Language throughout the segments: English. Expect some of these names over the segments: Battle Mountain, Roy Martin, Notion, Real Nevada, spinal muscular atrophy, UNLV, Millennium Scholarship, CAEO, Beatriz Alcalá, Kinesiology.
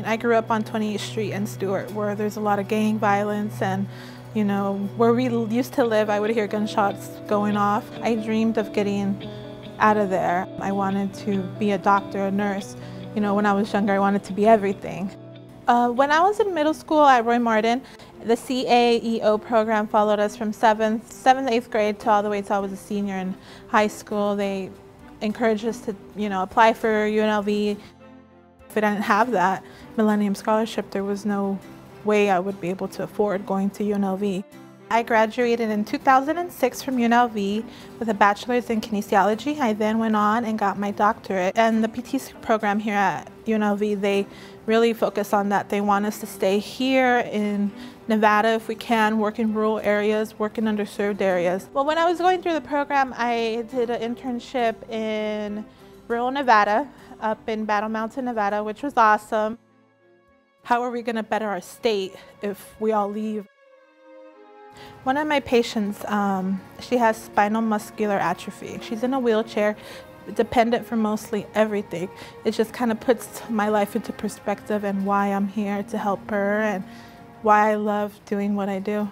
And I grew up on 28th Street and Stewart, where there's a lot of gang violence, and you know, where we used to live, I would hear gunshots going off. I dreamed of getting out of there. I wanted to be a doctor, a nurse. You know, when I was younger, I wanted to be everything. When I was in middle school at Roy Martin, the CAEO program followed us from 7th, 8th grade to all the way till I was a senior in high school. They encouraged us to, you know, apply for UNLV. If I didn't have that Millennium Scholarship, there was no way I would be able to afford going to UNLV. I graduated in 2006 from UNLV with a bachelor's in kinesiology. I then went on and got my doctorate. And the PT program here at UNLV, they really focus on that. They want us to stay here in Nevada if we can, work in rural areas, work in underserved areas. Well, when I was going through the program, I did an internship in Real Nevada, up in Battle Mountain, Nevada, which was awesome. How are we going to better our state if we all leave? One of my patients, she has spinal muscular atrophy. She's in a wheelchair, dependent for mostly everything. It just kind of puts my life into perspective and why I'm here to help her and why I love doing what I do.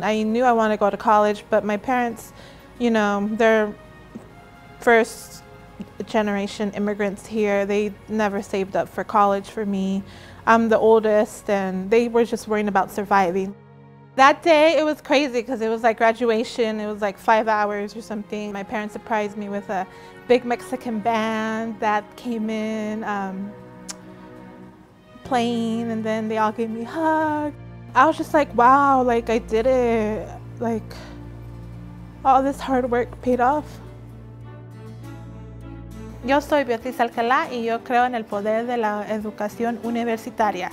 I knew I wanted to go to college, but my parents, you know, they're first generation immigrants here. They never saved up for college for me. I'm the oldest, and they were just worrying about surviving. That day, it was crazy because it was like graduation. It was like 5 hours or something. My parents surprised me with a big Mexican band that came in playing, and then they all gave me hugs. I was just like, wow, like I did it. Like all this hard work paid off. Yo soy Beatriz Alcalá y yo creo en el poder de la educación universitaria.